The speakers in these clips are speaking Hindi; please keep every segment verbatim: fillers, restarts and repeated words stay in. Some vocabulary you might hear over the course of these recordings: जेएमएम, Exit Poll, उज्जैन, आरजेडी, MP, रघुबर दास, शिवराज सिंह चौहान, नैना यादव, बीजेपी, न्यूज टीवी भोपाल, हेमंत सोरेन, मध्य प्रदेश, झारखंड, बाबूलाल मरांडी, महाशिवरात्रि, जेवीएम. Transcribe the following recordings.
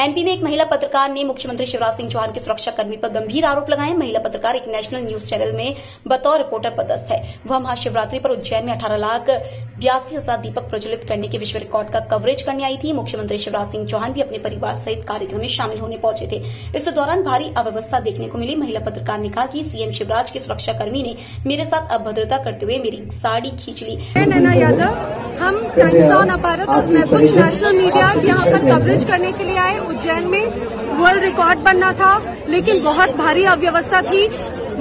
एमपी में एक महिला पत्रकार ने मुख्यमंत्री शिवराज सिंह चौहान के सुरक्षा कर्मी पर गंभीर आरोप लगाए। महिला पत्रकार एक नेशनल न्यूज चैनल में बतौर रिपोर्टर पदस्थ है। वह महाशिवरात्रि पर उज्जैन में अठारह लाख बयासी हजार दीपक प्रज्वलित करने के विश्व रिकॉर्ड का कवरेज करने आई थी। मुख्यमंत्री शिवराज सिंह चौहान भी अपने परिवार सहित कार्यक्रम में शामिल होने पहुंचे थे। इस दौरान भारी अव्यवस्था देखने को मिली। महिला पत्रकार ने कहा कि सीएम शिवराज के सुरक्षाकर्मी ने मेरे साथ अभद्रता करते हुए मेरी साड़ी खींच ली। नैना यादव, हम टाइम्स ऑन भारत और कुछ नेशनल मीडिया यहाँ पर कवरेज करने के लिए आए। उज्जैन में वर्ल्ड रिकॉर्ड बनना था, लेकिन बहुत भारी अव्यवस्था थी।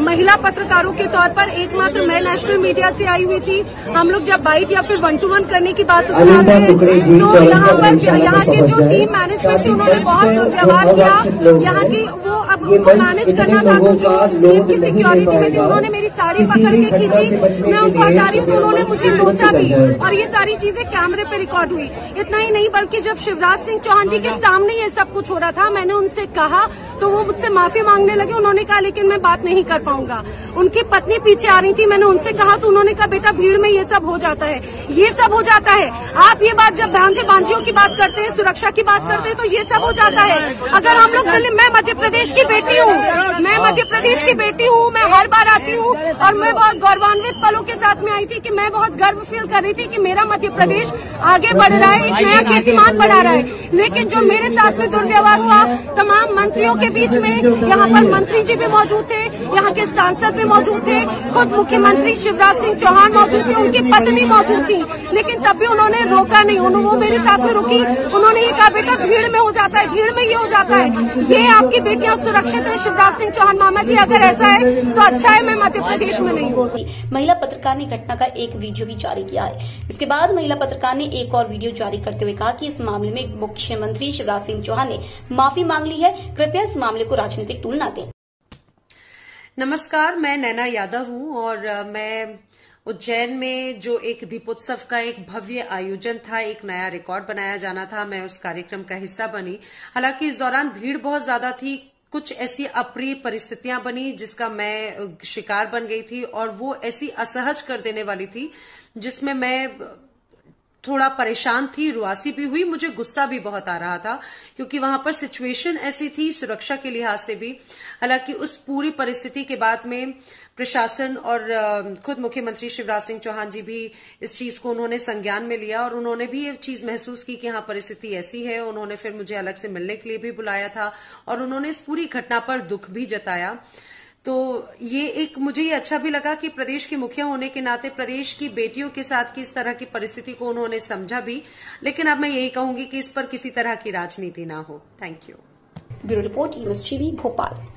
महिला पत्रकारों के तौर पर एकमात्र मैं नेशनल मीडिया से आई हुई थी। हम लोग जब बाइट या फिर वन टू वन करने की बात उसमें आते हैं तो यहाँ पर यहाँ के जो टीम मैनेजमेंट थी उन्होंने बहुत दुर्व्यवहार किया। यहाँ की वो अब उनको मैनेज करना था तो जो सीएम की सिक्योरिटी में थी उन्होंने मेरी साड़ी पकड़ के खींची। मैं उनको हटा रही हूँ तो उन्होंने मुझे लोचा भी और ये सारी चीजें कैमरे पे रिकॉर्ड हुई। इतना ही नहीं बल्कि जब शिवराज सिंह चौहान जी के सामने ये सब कुछ हो रहा था मैंने उनसे कहा तो वो मुझसे माफी मांगने लगे। उन्होंने कहा लेकिन मैं बात नहीं कर पाऊंगा। उनकी पत्नी पीछे आ रही थी, मैंने उनसे कहा तो उन्होंने कहा बेटा भीड़ में ये सब हो जाता है, ये सब हो जाता है। आप ये बात जब भांजे भांजियों की बात करते हैं, सुरक्षा की बात करते हैं तो ये सब हो जाता है। अगर हम लोग दिल्ली, मैं मध्य प्रदेश की बेटी हूँ, मैं मध्य प्रदेश की बेटी हूँ, मैं हर बार आती हूँ और मैं बहुत गौरवान्वित पलों के साथ में आई थी कि मैं बहुत गर्व फील कर रही थी कि मेरा मध्य प्रदेश आगे बढ़ रहा है, एक नया कीर्तिमान बढ़ा रहा है। लेकिन जो मेरे साथ में दुर्व्यवहार हुआ तमाम मंत्रियों के बीच में, यहाँ पर मंत्री जी भी मौजूद थे, यहाँ के सांसद भी मौजूद थे, खुद मुख्यमंत्री शिवराज सिंह चौहान मौजूद थे, उनकी पत्नी मौजूद थी, लेकिन तब भी उन्होंने रोका नहीं। उन्होंने वो मेरे साथ में रुकी, उन्होंने ये कहा बेटा भीड़ में हो जाता है, भीड़ में ये हो जाता है, ये आपकी बेटियां सुरक्षित है। शिवराज सिंह चौहान मामा जी अगर ऐसा है तो अच्छा है, मैं मध्य प्रदेश में नहीं हूँ। महिला पत्रकार ने घटना का एक वीडियो भी जारी किया है। इसके बाद महिला पत्रकार ने एक और वीडियो जारी करते हुए कहा कि इस मामले में मुख्यमंत्री शिवराज सिंह चौहान ने माफी मांग ली है। कृपया इस मामले को राजनीतिक टूल न दें। नमस्कार, मैं नैना यादव हूं और मैं उज्जैन में जो एक दीपोत्सव का एक भव्य आयोजन था, एक नया रिकॉर्ड बनाया जाना था, मैं उस कार्यक्रम का हिस्सा बनी। हालांकि इस दौरान भीड़ बहुत ज्यादा थी, कुछ ऐसी अप्रिय परिस्थितियां बनी जिसका मैं शिकार बन गई थी और वो ऐसी असहज कर देने वाली थी जिसमें मैं थोड़ा परेशान थी, रुआसी भी हुई, मुझे गुस्सा भी बहुत आ रहा था क्योंकि वहां पर सिचुएशन ऐसी थी सुरक्षा के लिहाज से भी। हालांकि उस पूरी परिस्थिति के बाद में प्रशासन और खुद मुख्यमंत्री शिवराज सिंह चौहान जी भी इस चीज को उन्होंने संज्ञान में लिया और उन्होंने भी ये चीज महसूस की कि यहाँ परिस्थिति ऐसी है। उन्होंने फिर मुझे अलग से मिलने के लिए भी बुलाया था और उन्होंने इस पूरी घटना पर दुख भी जताया। तो ये एक मुझे ये अच्छा भी लगा कि प्रदेश के मुखिया होने के नाते प्रदेश की बेटियों के साथ किस तरह की परिस्थिति को उन्होंने समझा भी। लेकिन अब मैं यही कहूंगी कि इस पर किसी तरह की राजनीति ना हो। Thank you. Bureau report, न्यूज टीवी भोपाल।